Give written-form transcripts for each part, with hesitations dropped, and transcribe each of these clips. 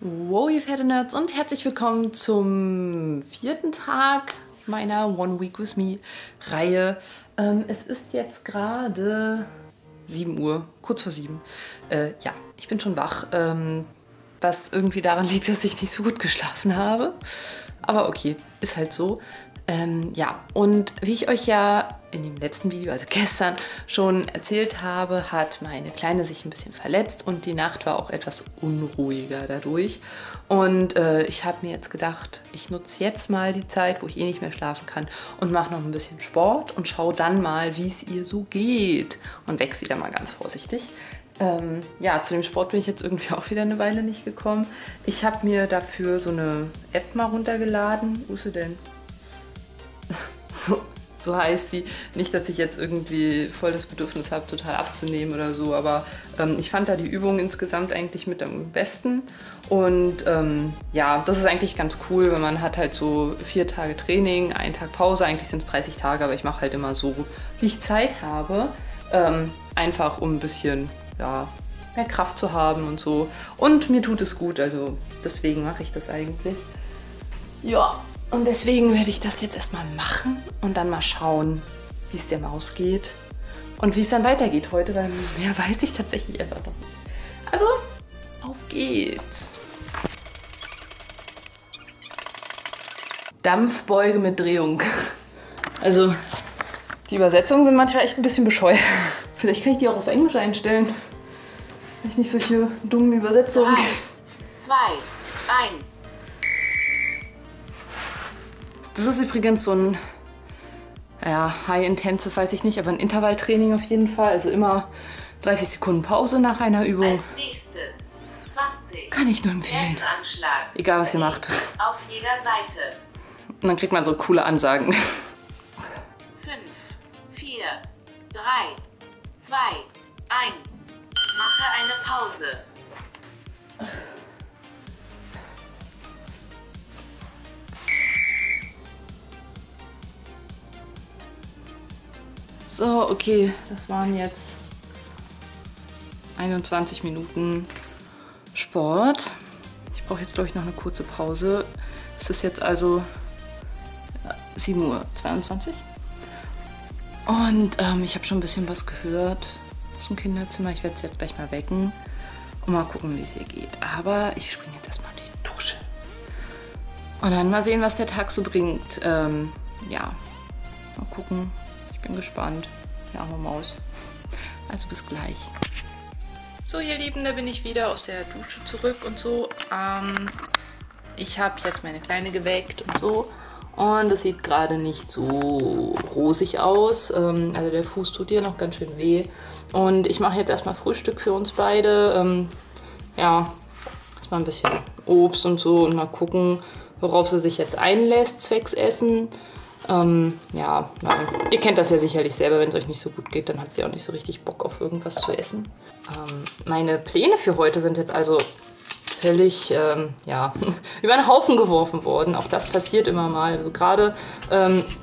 Wow, ihr Pferdenerds und herzlich willkommen zum vierten Tag meiner One Week With Me Reihe. Es ist jetzt gerade 7 Uhr, kurz vor 7. Ja, ich bin schon wach, was irgendwie daran liegt, dass ich nicht so gut geschlafen habe. Aber okay, ist halt so. Ja, und wie ich euch ja in dem letzten Video, also gestern, schon erzählt habe, hat meine Kleine sich ein bisschen verletzt und die Nacht war auch etwas unruhiger dadurch. Und ich habe mir jetzt gedacht, ich nutze jetzt mal die Zeit, wo ich eh nicht mehr schlafen kann und mache noch ein bisschen Sport und schaue dann mal, wie es ihr so geht und wecke sie dann mal ganz vorsichtig. Ja, zu dem Sport bin ich jetzt irgendwie auch wieder eine Weile nicht gekommen. Ich habe mir dafür so eine App mal runtergeladen. Wo ist sie denn? So heißt sie. Nicht, dass ich jetzt irgendwie voll das Bedürfnis habe, total abzunehmen oder so, aber ich fand da die Übung insgesamt eigentlich mit am besten. Und ja, das ist eigentlich ganz cool, weil man hat halt so 4 Tage Training, 1 Tag Pause, eigentlich sind es 30 Tage, aber ich mache halt immer so, wie ich Zeit habe, einfach um ein bisschen, ja, mehr Kraft zu haben und so. Und mir tut es gut, also deswegen mache ich das eigentlich. Ja. Und deswegen werde ich das jetzt erstmal machen und dann mal schauen, wie es der Maus geht und wie es dann weitergeht heute, weil mehr weiß ich tatsächlich einfach noch nicht. Also, auf geht's! Dampfbeuge mit Drehung. Also, die Übersetzungen sind manchmal echt ein bisschen bescheuert. Vielleicht kann ich die auch auf Englisch einstellen. Vielleicht nicht solche dummen Übersetzungen. 3, 2, 1. Das ist übrigens so ein, ja, High-Intensive, weiß ich nicht, aber ein Intervalltraining auf jeden Fall. Also immer 30 Sekunden Pause nach einer Übung. Als nächstes 20. Kann ich nur empfehlen. Egal, was ihr macht. Auf jeder Seite. Und dann kriegt man so coole Ansagen. 5, 4, 3, 2, 1. Mache eine Pause. So, okay, das waren jetzt 21 Minuten Sport. Ich brauche jetzt, glaube ich, noch eine kurze Pause. Es ist jetzt also 7:22 Uhr. Und ich habe schon ein bisschen was gehört aus dem Kinderzimmer. Ich werde es jetzt gleich mal wecken und mal gucken, wie es ihr geht. Aber ich springe jetzt erstmal in die Dusche. Und dann mal sehen, was der Tag so bringt. Ja, mal gucken. Ich bin gespannt. Die arme Maus. Also bis gleich. So, ihr Lieben, da bin ich wieder aus der Dusche zurück und so. Ich habe jetzt meine Kleine geweckt und so. Und es sieht gerade nicht so rosig aus. Also der Fuß tut ihr noch ganz schön weh. Und ich mache jetzt erstmal Frühstück für uns beide. Ja, erstmal ein bisschen Obst und so. Und mal gucken, worauf sie sich jetzt einlässt, zwecks Essen. Ja, ihr kennt das ja sicherlich selber, wenn es euch nicht so gut geht, dann habt ihr auch nicht so richtig Bock auf irgendwas zu essen. Meine Pläne für heute sind jetzt also völlig, ja, über den Haufen geworfen worden. Auch das passiert immer mal. Also gerade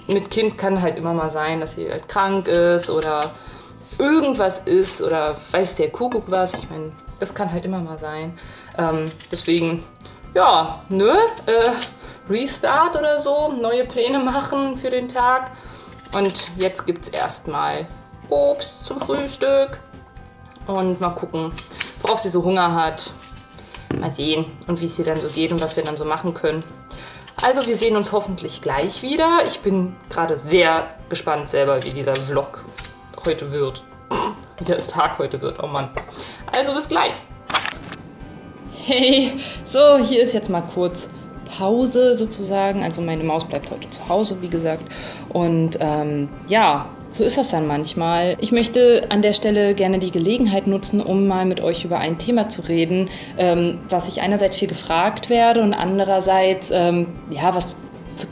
mit Kind kann halt immer mal sein, dass sie halt krank ist oder irgendwas ist oder weiß der Kuckuck was. Ich meine, das kann halt immer mal sein. Deswegen, ja, nö, Restart oder so, neue Pläne machen für den Tag. Und jetzt gibt es erstmal Obst zum Frühstück. Und mal gucken, worauf sie so Hunger hat. Mal sehen, und wie es ihr dann so geht und was wir dann so machen können. Also wir sehen uns hoffentlich gleich wieder. Ich bin gerade sehr gespannt selber, wie dieser Vlog heute wird. Wie das Tag heute wird, oh Mann. Also bis gleich. Hey, so, hier ist jetzt mal kurz Pause sozusagen. Also meine Maus bleibt heute zu Hause, wie gesagt. Und ja, so ist das dann manchmal. Ich möchte an der Stelle gerne die Gelegenheit nutzen, um mal mit euch über ein Thema zu reden, was ich einerseits viel gefragt werde und andererseits, ja, was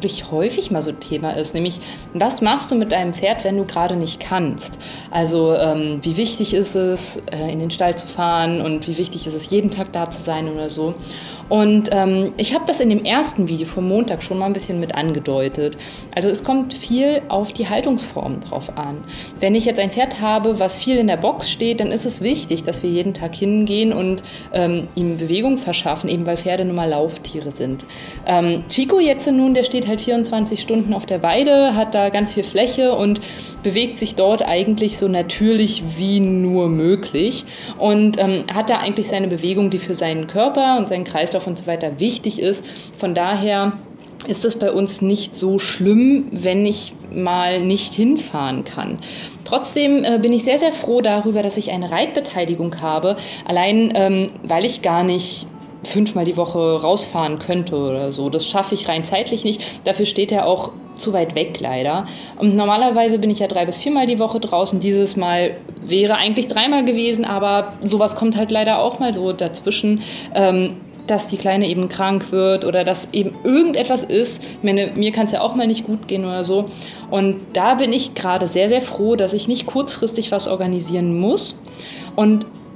wirklich häufig mal so ein Thema ist, nämlich was machst du mit deinem Pferd, wenn du gerade nicht kannst? Also wie wichtig ist es, in den Stall zu fahren und wie wichtig ist es, jeden Tag da zu sein oder so. Und ich habe das in dem ersten Video vom Montag schon mal ein bisschen mit angedeutet. Also es kommt viel auf die Haltungsform drauf an. Wenn ich jetzt ein Pferd habe, was viel in der Box steht, dann ist es wichtig, dass wir jeden Tag hingehen und ihm Bewegung verschaffen, eben weil Pferde nun mal Lauftiere sind. Chico jetzt nun, der steht halt 24 Stunden auf der Weide, hat da ganz viel Fläche und bewegt sich dort eigentlich so natürlich wie nur möglich und hat da eigentlich seine Bewegung, die für seinen Körper und seinen Kreislauf und so weiter wichtig ist. Von daher ist das bei uns nicht so schlimm, wenn ich mal nicht hinfahren kann. Trotzdem bin ich sehr, sehr froh darüber, dass ich eine Reitbeteiligung habe, allein weil ich gar nicht 5-mal die Woche rausfahren könnte oder so. Das schaffe ich rein zeitlich nicht. Dafür steht er auch zu weit weg leider. Und normalerweise bin ich ja 3- bis 4-mal die Woche draußen. Dieses Mal wäre eigentlich 3-mal gewesen, aber sowas kommt halt leider auch mal so dazwischen, dass die Kleine eben krank wird oder dass eben irgendetwas ist. Ich meine, mir kann es ja auch mal nicht gut gehen oder so. Und da bin ich gerade sehr, sehr froh, dass ich nicht kurzfristig was organisieren muss.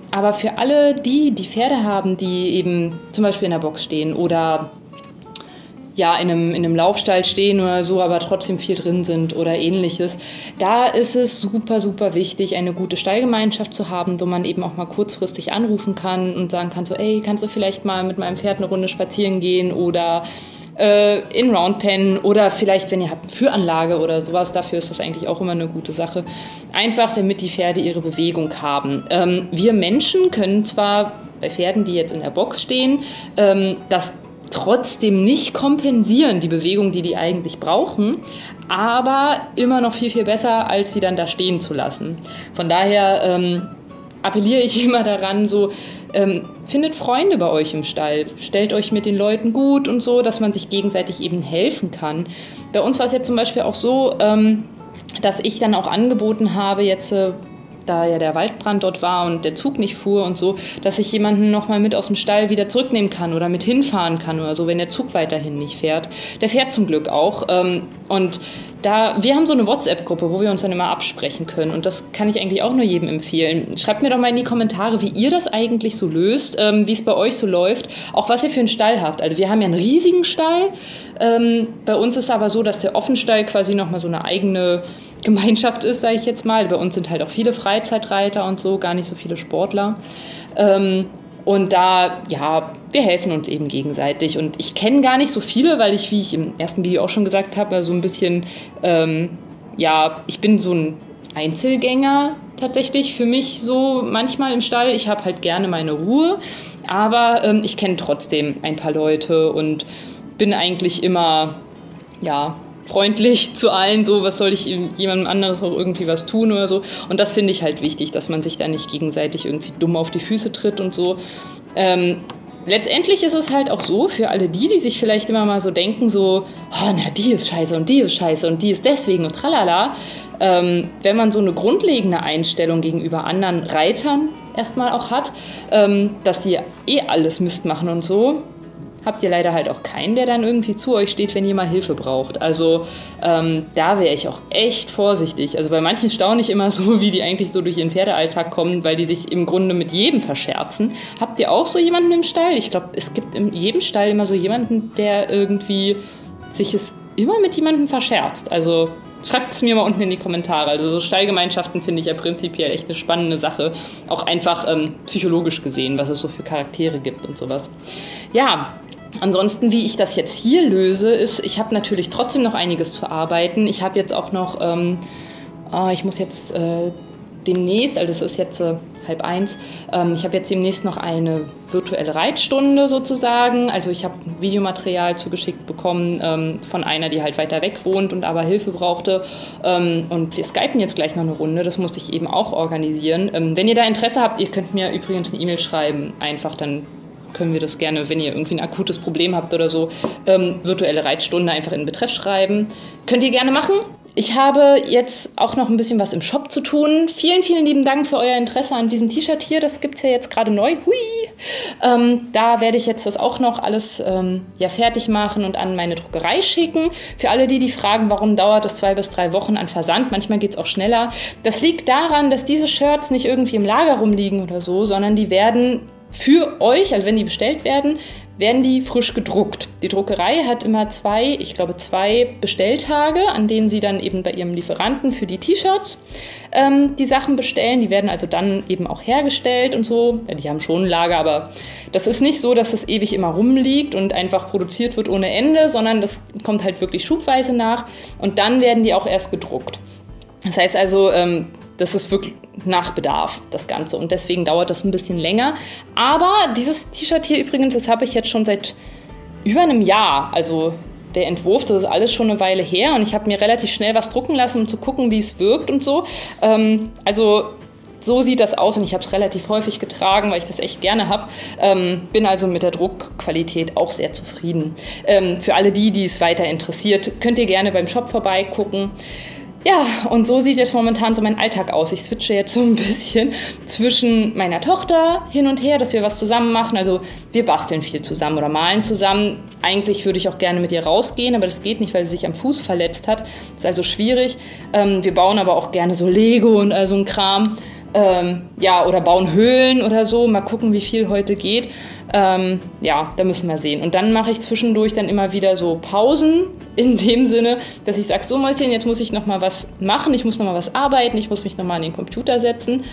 Aber für alle die, die Pferde haben, die eben zum Beispiel in der Box stehen oder ja, in einem Laufstall stehen oder so, aber trotzdem viel drin sind oder ähnliches, da ist es super, super wichtig, eine gute Stallgemeinschaft zu haben, wo man eben auch mal kurzfristig anrufen kann und sagen kann so, ey, kannst du vielleicht mal mit meinem Pferd eine Runde spazieren gehen oder in Roundpen oder vielleicht, wenn ihr habt, eine Führanlage oder sowas, dafür ist das eigentlich auch immer eine gute Sache. Einfach, damit die Pferde ihre Bewegung haben. Wir Menschen können zwar bei Pferden, die jetzt in der Box stehen, das trotzdem nicht kompensieren, die Bewegung, die die eigentlich brauchen, aber immer noch viel, viel besser, als sie dann da stehen zu lassen. Von daher appelliere ich immer daran, so findet Freunde bei euch im Stall, stellt euch mit den Leuten gut und so, dass man sich gegenseitig eben helfen kann. Bei uns war es jetzt zum Beispiel auch so, dass ich dann auch angeboten habe, jetzt da ja der Waldbrand dort war und der Zug nicht fuhr und so, dass ich jemanden nochmal mit aus dem Stall wieder zurücknehmen kann oder mit hinfahren kann oder so, wenn der Zug weiterhin nicht fährt. Der fährt zum Glück auch. Und wir haben so eine WhatsApp-Gruppe, wo wir uns dann immer absprechen können. Und das kann ich eigentlich auch nur jedem empfehlen. Schreibt mir doch mal in die Kommentare, wie ihr das eigentlich so löst, wie es bei euch so läuft, auch was ihr für einen Stall habt. Also wir haben ja einen riesigen Stall. Bei uns ist es aber so, dass der Offenstall quasi nochmal so eine eigene Gemeinschaft ist, sage ich jetzt mal. Bei uns sind halt auch viele Freizeitreiter und so, gar nicht so viele Sportler. Und da, ja, wir helfen uns eben gegenseitig. Und ich kenne gar nicht so viele, weil ich, wie ich im ersten Video auch schon gesagt habe, so ein bisschen, ja, ich bin so ein Einzelgänger tatsächlich für mich so manchmal im Stall. Ich habe halt gerne meine Ruhe, aber ich kenne trotzdem ein paar Leute und bin eigentlich immer, ja, freundlich zu allen, so, was soll ich jemandem anderes auch irgendwie was tun oder so. Und das finde ich halt wichtig, dass man sich da nicht gegenseitig irgendwie dumm auf die Füße tritt und so. Letztendlich ist es halt auch so, für alle die, die sich vielleicht immer mal so denken, so, oh, na, die ist scheiße und die ist scheiße und die ist deswegen und tralala. Wenn man so eine grundlegende Einstellung gegenüber anderen Reitern erstmal auch hat, dass die eh alles Mist machen und so, habt ihr leider halt auch keinen, der dann irgendwie zu euch steht, wenn ihr mal Hilfe braucht. Also da wäre ich auch echt vorsichtig. Also bei manchen staune ich immer so, wie die eigentlich so durch ihren Pferdealltag kommen, weil die sich im Grunde mit jedem verscherzen. Habt ihr auch so jemanden im Stall? Ich glaube, es gibt in jedem Stall immer so jemanden, der irgendwie sich es immer mit jemandem verscherzt. Also schreibt es mir mal unten in die Kommentare. Also so Stallgemeinschaften finde ich ja prinzipiell echt eine spannende Sache. Auch einfach psychologisch gesehen, was es so für Charaktere gibt und sowas. Ja, ansonsten, wie ich das jetzt hier löse, ist, ich habe natürlich trotzdem noch einiges zu arbeiten. Ich habe jetzt auch noch, ich muss jetzt demnächst, also es ist jetzt 12:30, ich habe jetzt demnächst noch eine virtuelle Reitstunde sozusagen. Also ich habe Videomaterial zugeschickt bekommen von einer, die halt weiter weg wohnt und aber Hilfe brauchte. Und wir skypen jetzt gleich noch eine Runde, das muss ich eben auch organisieren. Wenn ihr da Interesse habt, ihr könnt mir übrigens eine E-Mail schreiben, einfach dann können wir das gerne, wenn ihr irgendwie ein akutes Problem habt oder so, virtuelle Reitstunde einfach in den Betreff schreiben. Könnt ihr gerne machen, Ich habe jetzt auch noch ein bisschen was im Shop zu tun. Vielen, vielen lieben Dank für euer Interesse an diesem T-Shirt hier. Das gibt es ja jetzt gerade neu. Hui! Da werde ich jetzt das auch noch alles fertig machen und an meine Druckerei schicken. Für alle, die fragen, warum dauert das 2 bis 3 Wochen an Versand? Manchmal geht es auch schneller. Das liegt daran, dass diese Shirts nicht irgendwie im Lager rumliegen oder so, sondern die werden für euch, also wenn die bestellt werden, werden die frisch gedruckt. Die Druckerei hat immer 2 Bestelltage, an denen sie dann eben bei ihrem Lieferanten für die T-Shirts die Sachen bestellen. Die werden also dann eben auch hergestellt und so. Ja, die haben schon ein Lager, aber das ist nicht so, dass es ewig immer rumliegt und einfach produziert wird ohne Ende, sondern das kommt halt wirklich schubweise nach und dann werden die auch erst gedruckt. Das heißt also, das ist wirklich nach Bedarf, das Ganze. Und deswegen dauert das ein bisschen länger. Aber dieses T-Shirt hier übrigens, das habe ich jetzt schon seit über einem Jahr. Also der Entwurf, das ist alles schon eine Weile her. Und ich habe mir relativ schnell was drucken lassen, um zu gucken, wie es wirkt und so. So sieht das aus und ich habe es relativ häufig getragen, weil ich das echt gerne habe. Bin also mit der Druckqualität auch sehr zufrieden. Für alle die, die es weiter interessiert, könnt ihr gerne beim Shop vorbeigucken. Ja, und so sieht jetzt momentan so mein Alltag aus. Ich switche jetzt so ein bisschen zwischen meiner Tochter hin und her, dass wir was zusammen machen. Also wir basteln viel zusammen oder malen zusammen. Eigentlich würde ich auch gerne mit ihr rausgehen, aber das geht nicht, weil sie sich am Fuß verletzt hat. Ist also schwierig. Wir bauen aber auch gerne so Lego und all so ein Kram. Oder bauen Höhlen oder so. Mal gucken, wie viel heute geht. Da müssen wir sehen. Und dann mache ich zwischendurch dann immer wieder so Pausen in dem Sinne, dass ich sage, so Mäuschen, jetzt muss ich nochmal was machen, ich muss nochmal was arbeiten, ich muss mich nochmal an den Computer setzen.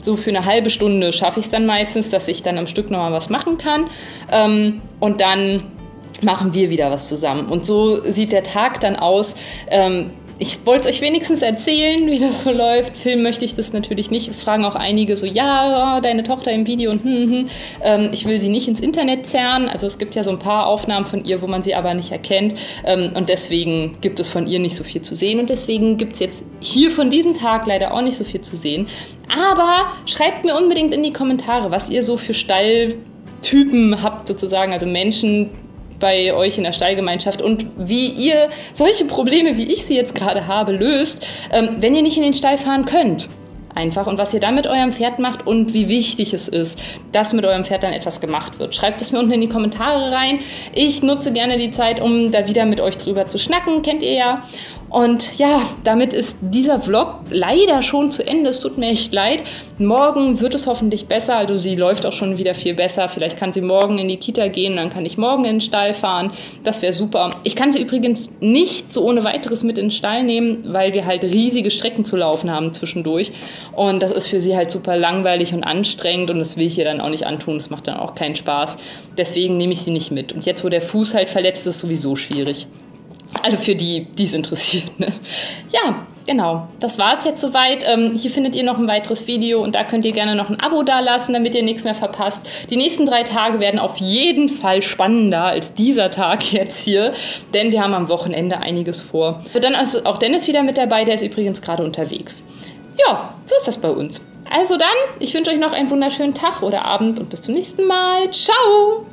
So für eine halbe Stunde schaffe ich es dann meistens, dass ich dann am Stück nochmal was machen kann. Und dann machen wir wieder was zusammen. Und so sieht der Tag dann aus. Ich wollte es euch wenigstens erzählen, wie das so läuft. Filmen möchte ich das natürlich nicht. Es fragen auch einige so, ja, deine Tochter im Video und ich will sie nicht ins Internet zerren. Also es gibt ja so ein paar Aufnahmen von ihr, wo man sie aber nicht erkennt. Und deswegen gibt es von ihr nicht so viel zu sehen. Und deswegen gibt es jetzt hier von diesem Tag leider auch nicht so viel zu sehen. Aber schreibt mir unbedingt in die Kommentare, was ihr so für Stalltypen habt sozusagen, also Menschen, bei euch in der Stallgemeinschaft und wie ihr solche Probleme, wie ich sie jetzt gerade habe, löst, wenn ihr nicht in den Stall fahren könnt. Einfach. Und was ihr dann mit eurem Pferd macht und wie wichtig es ist, dass mit eurem Pferd dann etwas gemacht wird. Schreibt es mir unten in die Kommentare rein. Ich nutze gerne die Zeit, um da wieder mit euch drüber zu schnacken. Kennt ihr ja. Und ja, damit ist dieser Vlog leider schon zu Ende. Es tut mir echt leid. Morgen wird es hoffentlich besser. Also sie läuft auch schon wieder viel besser. Vielleicht kann sie morgen in die Kita gehen. Dann kann ich morgen in den Stall fahren. Das wäre super. Ich kann sie übrigens nicht so ohne weiteres mit in den Stall nehmen, weil wir halt riesige Strecken zu laufen haben zwischendurch. Und das ist für sie halt super langweilig und anstrengend und das will ich ihr dann auch nicht antun, das macht dann auch keinen Spaß. Deswegen nehme ich sie nicht mit. Und jetzt, wo der Fuß halt verletzt ist, sowieso schwierig. Also für die, die es interessiert, ne? Ja, genau. Das war es jetzt soweit. Hier findet ihr noch ein weiteres Video und da könnt ihr gerne noch ein Abo dalassen, damit ihr nichts mehr verpasst. Die nächsten 3 Tage werden auf jeden Fall spannender als dieser Tag jetzt hier, denn wir haben am Wochenende einiges vor. Und dann ist auch Dennis wieder mit dabei, der ist übrigens gerade unterwegs. Ja, so ist das bei uns. Also dann, ich wünsche euch noch einen wunderschönen Tag oder Abend und bis zum nächsten Mal. Ciao!